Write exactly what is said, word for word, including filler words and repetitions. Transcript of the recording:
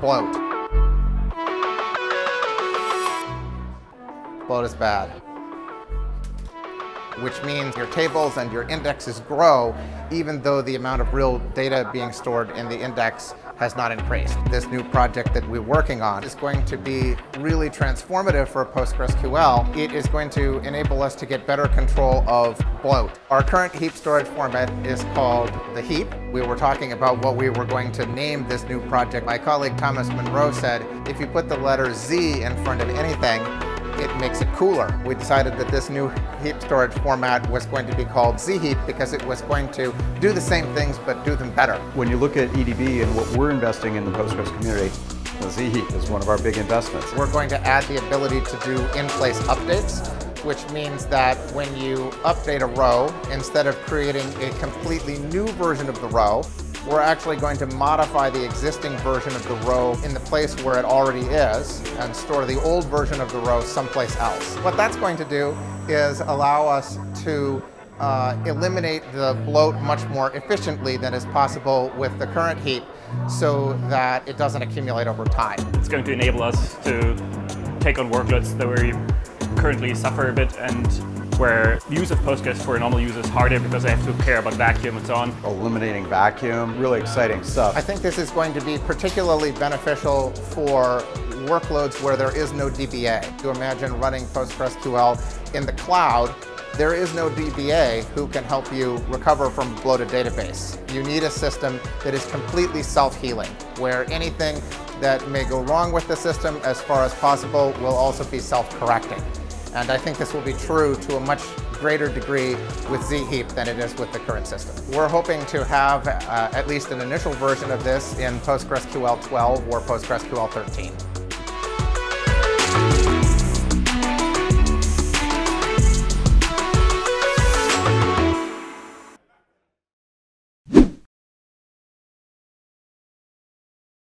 Blunt. Bloat is bad, which means your tables and your indexes grow even though the amount of real data being stored in the index has not increased. This new project that we're working on is going to be really transformative for PostgreSQL. It is going to enable us to get better control of bloat. Our current heap storage format is called the heap. We were talking about what we were going to name this new project. My colleague Thomas Monroe said, if you put the letter Z in front of anything, it makes it cooler. We decided that this new heap storage format was going to be called Zheap because it was going to do the same things but do them better. When you look at E D B and what we're investing in the Postgres community, Zheap is one of our big investments. We're going to add the ability to do in-place updates, which means that when you update a row, instead of creating a completely new version of the row, we're actually going to modify the existing version of the row in the place where it already is and store the old version of the row someplace else. What that's going to do is allow us to uh, eliminate the bloat much more efficiently than is possible with the current heap so that it doesn't accumulate over time. It's going to enable us to take on workloads that we currently suffer a bit and where the use of Postgres for a normal user is harder because they have to care about vacuum and so on. Eliminating vacuum, really exciting stuff. I think this is going to be particularly beneficial for workloads where there is no D B A. To imagine running PostgreSQL in the cloud, there is no D B A who can help you recover from a bloated database. You need a system that is completely self-healing, where anything that may go wrong with the system as far as possible will also be self-correcting. And I think this will be true to a much greater degree with Zheap than it is with the current system. We're hoping to have uh, at least an initial version of this in PostgreSQL twelve or PostgreSQL thirteen.